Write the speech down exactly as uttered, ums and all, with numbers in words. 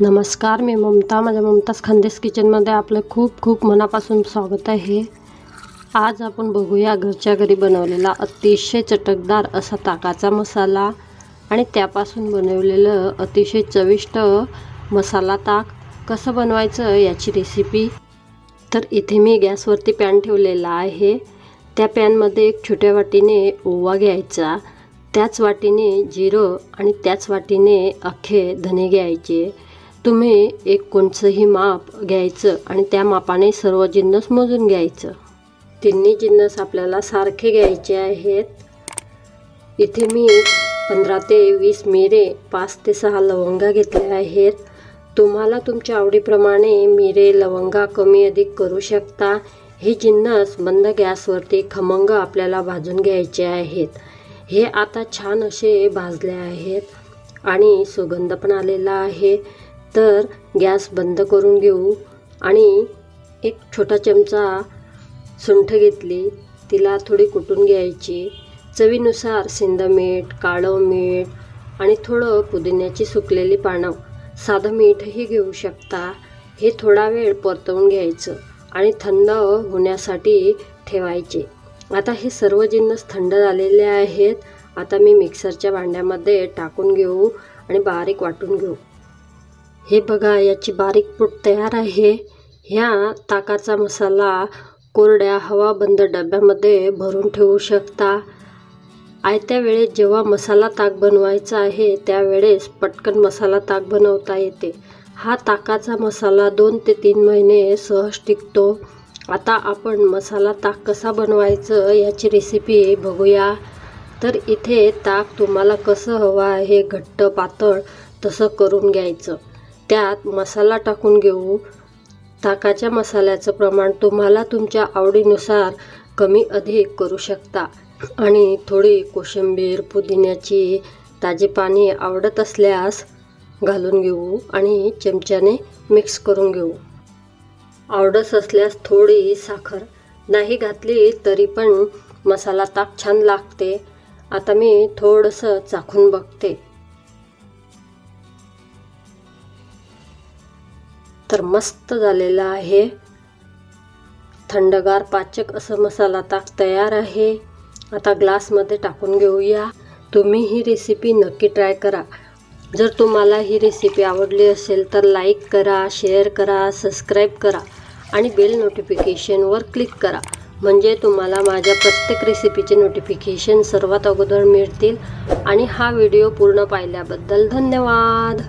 नमस्कार, मी ममता, माझ्या ममता खंदेश किचनमध्ये आपलं खूप खूप मनापासून स्वागत आहे। आज आपण बघूया घरच्या घरी बनवलेला अतिशय चटकदार असा ताकाचा मसाला आणि त्यापासून बनवलेलं अतिशय चविष्ट मसाला ताक कसं बनवायचं याची रेसिपी। तर इथे मी गॅसवरती पॅन ठेवलेला आहे। त्या पॅनमध्ये एक छोट्या वाटीने ओवा घ्यायचा, त्याच वाटीने जिरं आणि त्याच वाटीने अख्खे धने घ्यायचे। तुम्ही एक कोणचंही माप घ्यायचं आणि त्या मापाने सर्व जिन्नस मोजून घ्यायचं। तिन्ही जिन्नस आपल्याला सारखे घ्यायचे आहेत। इथे मी पंधरा ते वीस मिरे, पाच ते सहा लवंगा घेतल्या आहेत। तुम्हाला तुमच्या आवडीप्रमाणे मिरे लवंगा कमी अधिक करू शकता। हे जिन्नस मंद गॅसवरती खमंग आपल्याला भाजून घ्यायचे आहेत। हे आता छान असे भाजले आहेत आणि सुगंध पण आलेला आहे। तर गॅस बंद करून घेऊ आणि एक छोटा चमचा सुंठ घेतली, तिला थोडी कुटून घ्यायची। चवीनुसार सिंधमीठ, काळं मीठ आणि थोडं पुदिन्याची सुकलेली पानं, साधं मीठही घेऊ शकता। हे थोडा वेळ परतवून घ्यायचं आणि थंड होण्यासाठी ठेवायचे। आता हे सर्व जिन्नस थंड झालेले आहेत। आता मी मिक्सरच्या भांड्यामध्ये टाकून घेऊ आणि बारीक वाटून घेऊ। हे बघा, याची बारीक पूड तयार आहे। ह्या ताकाचा मसाला कोरड्या हवाबंद डब्यामध्ये भरून ठेवू शकता। आयत्या वेळेस जेव्हा मसाला ताक बनवायचा आहे त्यावेळेस पटकन मसाला ताक बनवता येते। हा ताकाचा मसाला दोन ते तीन महिने सहज टिकतो। आता आपण मसाला ताक कसा बनवायचं याची रेसिपी बघूया। तर इथे ताक तुम्हाला कसं हवं आहे, घट्ट पातळ, तसं करून घ्यायचं। त्यात मसाला टाकून घेऊ। ताकाच्या मसाल्याचं प्रमाण तुम्हाला तुमच्या आवडीनुसार कमी अधिक करू शकता आणि थोडी कोशिंबीर, पुदिन्याची ताजी पाने आवडत असल्यास घालून घेऊ आणि चमच्याने मिक्स करून घेऊ। आवडत असल्यास थोडी साखर नाही घातली तरी पण मसाला ताक छान लागते। आता मी थोडंसं चाखून बघते। तर मस्त झालेला आहे, थंडगार पाचक असं मसाला ताक तयार आहे। आता ग्लासमध्ये टाकून घेऊया। तुम्ही ही रेसिपी नक्की ट्राय करा। जर तुम्हाला ही रेसिपी आवडली असेल तर लाईक करा, शेअर करा, सबस्क्राईब करा आणि बेल नोटिफिकेशनवर क्लिक करा, म्हणजे तुम्हाला माझ्या प्रत्येक रेसिपीचे नोटिफिकेशन सर्वात अगोदर मिळतील। आणि हा व्हिडिओ पूर्ण पाहिल्याबद्दल धन्यवाद।